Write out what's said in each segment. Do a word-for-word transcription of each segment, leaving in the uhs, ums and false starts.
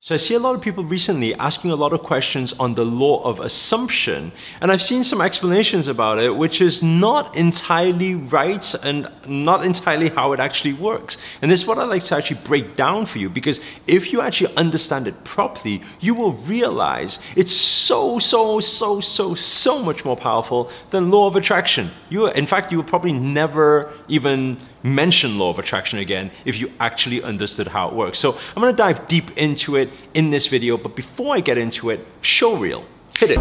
So I see a lot of people recently asking a lot of questions on the law of assumption, and I've seen some explanations about it which is not entirely right and not entirely how it actually works. And this is what I'd like to actually break down for you, because if you actually understand it properly, you will realize it's so, so, so, so, so much more powerful than law of attraction. You, in fact, you will probably never even mention law of attraction again if you actually understood how it works. So I'm going to dive deep into it in this video, but before I get into it, show reel, hit it.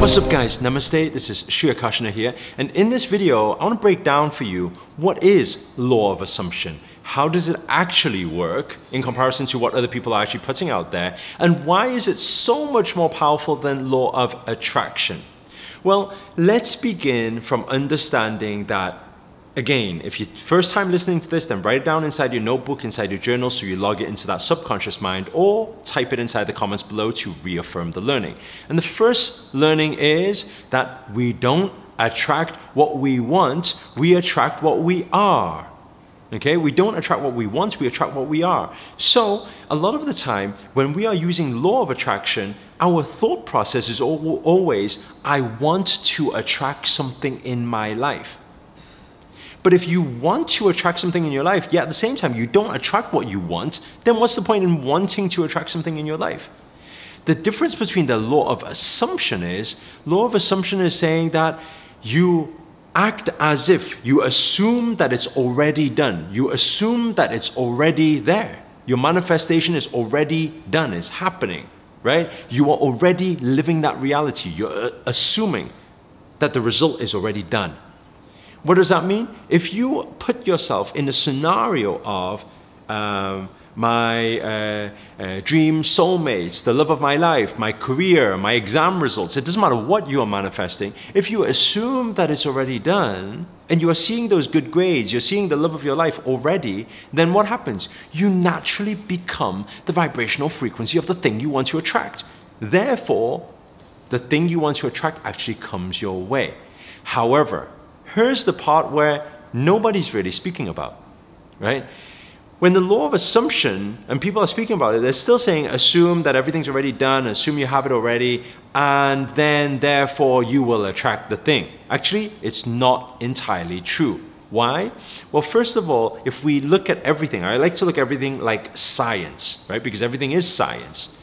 What's up guys, namaste, this is Shri Akashana here, and in this video I want to break down for you what is law of assumption, how does it actually work in comparison to what other people are actually putting out there, and why is it so much more powerful than law of attraction. Well, let's begin from understanding that. Again, if you're first time listening to this, then write it down inside your notebook, inside your journal, so you log it into that subconscious mind, or type it inside the comments below to reaffirm the learning. And the first learning is that we don't attract what we want, we attract what we are. Okay, we don't attract what we want, we attract what we are. So a lot of the time when we are using law of attraction, our thought process is always, I want to attract something in my life. But if you want to attract something in your life, yet at the same time you don't attract what you want, then what's the point in wanting to attract something in your life? The difference between the law of assumption is, law of assumption is saying that you act as if, you assume that it's already done. You assume that it's already there. Your manifestation is already done, it's happening, right? You are already living that reality. You're assuming that the result is already done. What does that mean? If you put yourself in a scenario of um, my uh, uh, dream soulmates, the love of my life, my career, my exam results, it doesn't matter what you are manifesting. If you assume that it's already done and you are seeing those good grades, you're seeing the love of your life already, then what happens? You naturally become the vibrational frequency of the thing you want to attract. Therefore, the thing you want to attract actually comes your way. However, here's the part where nobody's really speaking about, right? When the law of assumption, and people are speaking about it, they're still saying assume that everything's already done, assume you have it already, and then therefore you will attract the thing. Actually, it's not entirely true. Why? Well, first of all, if we look at everything, I like to look at everything like science, right? Because everything is science.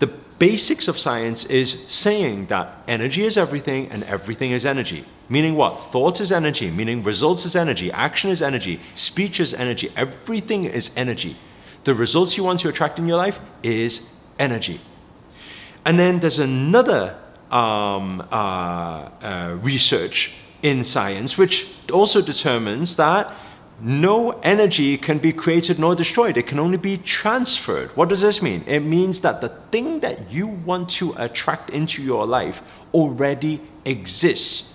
The basics of science is saying that energy is everything and everything is energy. Meaning what? Thought is energy, meaning results is energy, action is energy, speech is energy, everything is energy. The results you want to attract in your life is energy. And then there's another um, uh, uh, research in science which also determines that no energy can be created nor destroyed. It can only be transferred. What does this mean? It means that the thing that you want to attract into your life already exists.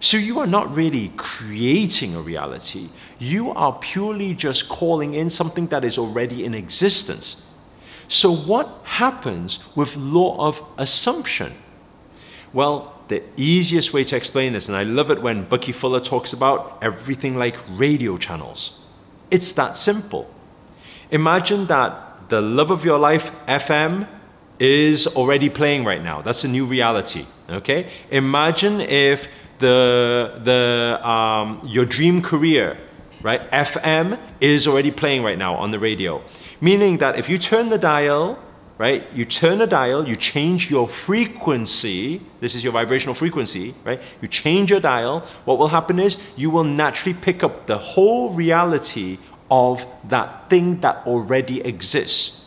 So you are not really creating a reality. You are purely just calling in something that is already in existence. So what happens with law of assumption? Well, the easiest way to explain this, and I love it when Bucky Fuller talks about everything like radio channels. It's that simple. Imagine that the love of your life, F M, is already playing right now. That's a new reality, okay? Imagine if the, the, um, your dream career, right, F M, is already playing right now on the radio. Meaning that if you turn the dial, right? You turn a dial, you change your frequency. This is your vibrational frequency, right? You change your dial. What will happen is you will naturally pick up the whole reality of that thing that already exists.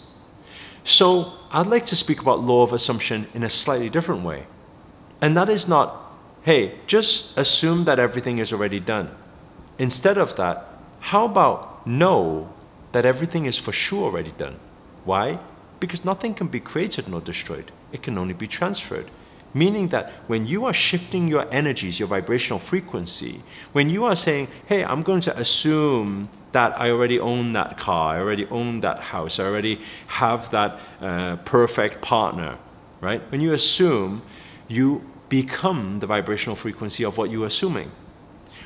So I'd like to speak about law of assumption in a slightly different way. And that is not, hey, just assume that everything is already done. Instead of that, how about know that everything is for sure already done? Why? Because nothing can be created nor destroyed. It can only be transferred. Meaning that when you are shifting your energies, your vibrational frequency, when you are saying, hey, I'm going to assume that I already own that car, I already own that house, I already have that uh, perfect partner, right? When you assume, you become the vibrational frequency of what you're assuming.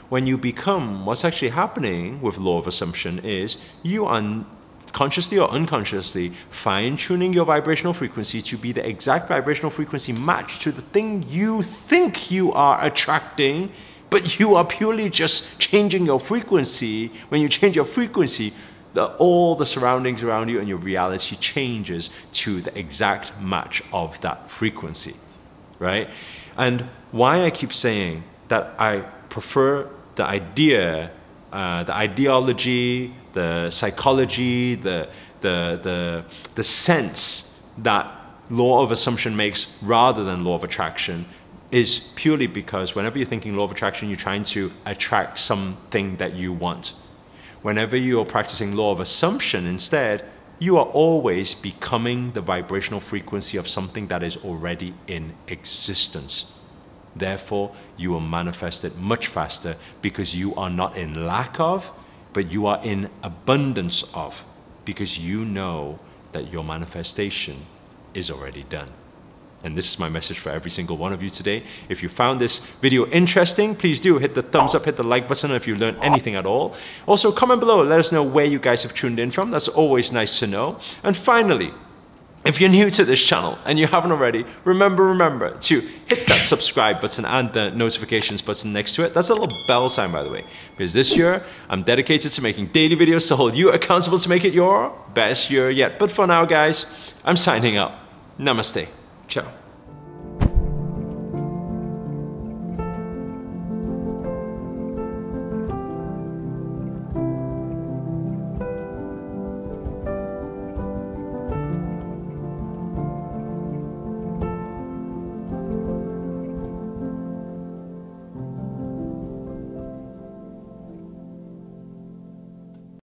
When you become, what's actually happening with Law of Assumption is you are consciously or unconsciously fine-tuning your vibrational frequency to be the exact vibrational frequency matched to the thing you think you are attracting, but you are purely just changing your frequency. When you change your frequency, the, all the surroundings around you and your reality changes to the exact match of that frequency, right? And why I keep saying that I prefer the idea, uh, the ideology, the psychology, the, the, the, the sense that Law of Assumption makes rather than Law of Attraction is purely because whenever you're thinking Law of Attraction, you're trying to attract something that you want. Whenever you're practicing Law of Assumption instead, you are always becoming the vibrational frequency of something that is already in existence. Therefore, you will manifest it much faster because you are not in lack of, but you are in abundance of, because you know that your manifestation is already done. And this is my message for every single one of you today. If you found this video interesting, please do hit the thumbs up, hit the like button if you learned anything at all. Also, comment below, let us know where you guys have tuned in from. That's always nice to know. And finally, if you're new to this channel and you haven't already, remember, remember to hit that subscribe button and the notifications button next to it. That's a little bell sign, by the way, because this year I'm dedicated to making daily videos to hold you accountable to make it your best year yet. But for now, guys, I'm signing up. Namaste. Ciao.